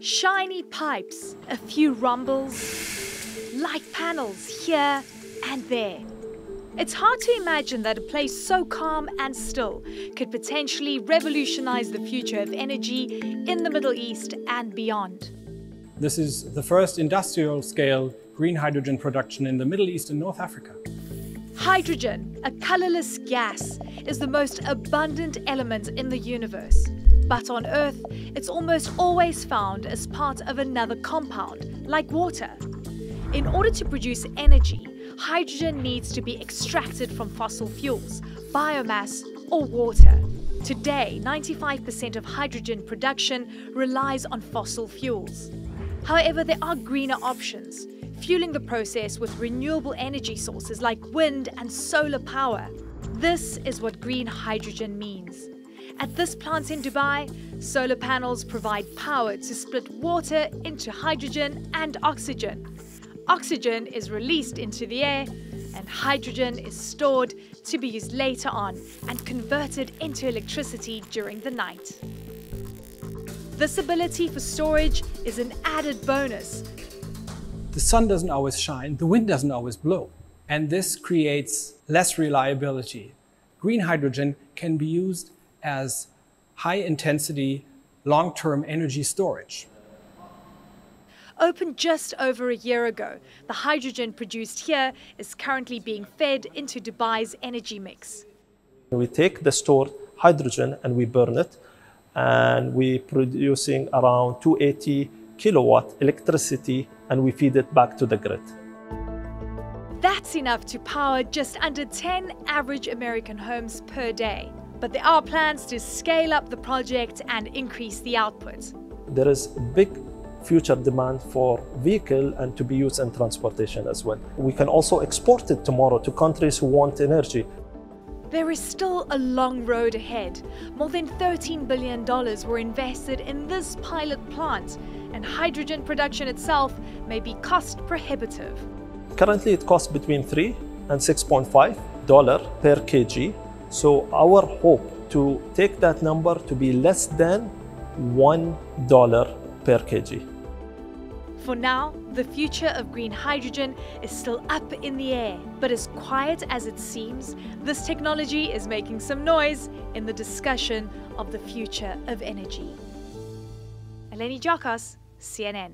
Shiny pipes, a few rumbles, light panels here and there. It's hard to imagine that a place so calm and still could potentially revolutionize the future of energy in the Middle East and beyond. This is the first industrial-scale green hydrogen production in the Middle East and North Africa. Hydrogen, a colorless gas, is the most abundant element in the universe. But on Earth, it's almost always found as part of another compound, like water. In order to produce energy, hydrogen needs to be extracted from fossil fuels, biomass or water. Today, 95% of hydrogen production relies on fossil fuels. However, there are greener options, fueling the process with renewable energy sources like wind and solar power. This is what green hydrogen means. At this plant in Dubai, solar panels provide power to split water into hydrogen and oxygen. Oxygen is released into the air and hydrogen is stored to be used later on and converted into electricity during the night. This ability for storage is an added bonus. The sun doesn't always shine, the wind doesn't always blow, and this creates less reliability. Green hydrogen can be used as high-intensity, long-term energy storage. Opened just over a year ago, the hydrogen produced here is currently being fed into Dubai's energy mix. We take the stored hydrogen and we burn it, and we're producing around 280 kilowatt electricity, and we feed it back to the grid. That's enough to power just under 10 average American homes per day. But there are plans to scale up the project and increase the output. There is big future demand for vehicle and to be used in transportation as well. We can also export it tomorrow to countries who want energy. There is still a long road ahead. More than $13 billion were invested in this pilot plant, and hydrogen production itself may be cost prohibitive. Currently it costs between $3 and $6.5 per kg. So our hope to take that number to be less than $1 per kg. For now, the future of green hydrogen is still up in the air. But as quiet as it seems, this technology is making some noise in the discussion of the future of energy. Eleni Djokas, CNN.